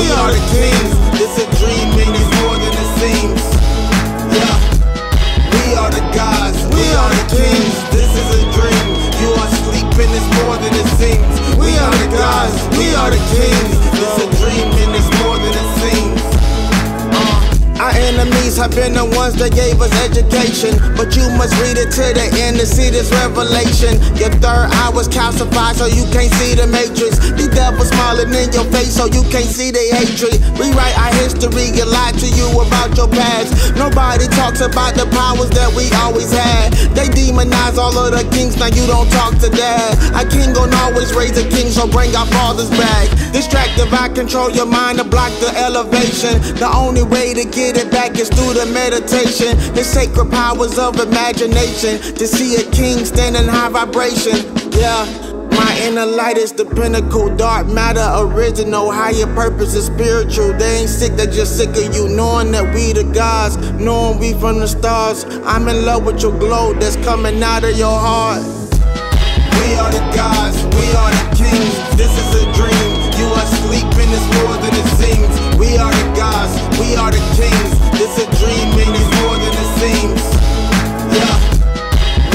We are the kings. It's a dream and it's more than it seems. Yeah. We are the gods. We are the kings. This is a dream. You are sleeping. It's more than it seems. We are the gods. We are the kings. It's a dream and it's more than it seems. Our enemies have been the ones that gave us education, but you must read it to the end to see this revelation. Your third eye was calcified so you can't see the matrix. These devils smiling in your face so you can't see the hatred. Rewrite our history and lie to you about your past. Nobody talks about the powers that we always had. They demonize all of the kings, now you don't talk to dad. A king gon' always raise a king, so bring our fathers back. Distractive, I control your mind to block the elevation. The only way to get it back is through the meditation, the sacred powers of imagination, to see a king standing high vibration. Yeah, my inner light is the pinnacle, dark matter original, higher purpose is spiritual. They ain't sick, they just sick of you, knowing that we the gods, knowing we from the stars. I'm in love with your glow that's coming out of your heart. We are the gods, we are the kings. This is a dream, you are sleeping, it's more than it seems. We are the gods, we are the kings. This a dream and it's more than it seems. Yeah.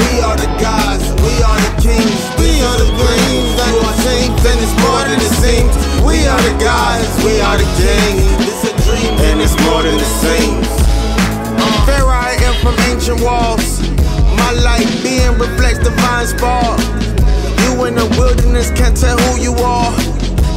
We are the gods, we are the kings. We are the dreams, you are sleeping, it's more than it seems. We are the gods, we are the kings. This a dream and it's more than it seems. Fair I am from ancient walls. My life being reflects divine spark. You in the wilderness can't tell who you are.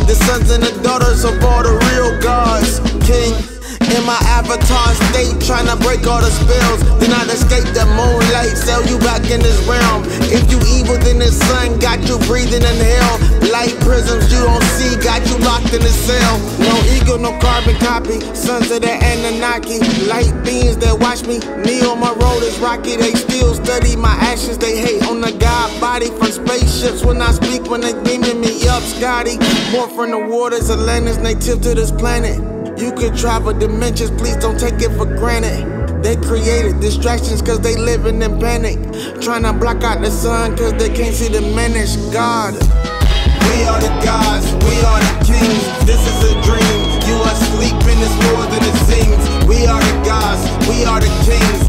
The sons and the daughters of all the real gods. King in my avatar state, trying to break all the spells. Then I'd escape the moonlight, sell you back in this realm. If you evil, then the sun got you breathing in hell. Light prisms you don't see, got you locked in a cell. No ego, no carbon copy, sons of the Anunnaki. Light beings that watch me on my road is rocky. They still study my actions, they hate on the God body. From spaceships when I speak, when they beaming me up, Scotty. More from the waters of Atlantis, native to this planet. You could travel dimensions, please don't take it for granted. They created distractions cause they living in panic, trying to block out the sun cause they can't see the menace. God, we are the gods, we are the kings. This is a dream, you are sleeping, it's more than it seems. We are the gods, we are the kings.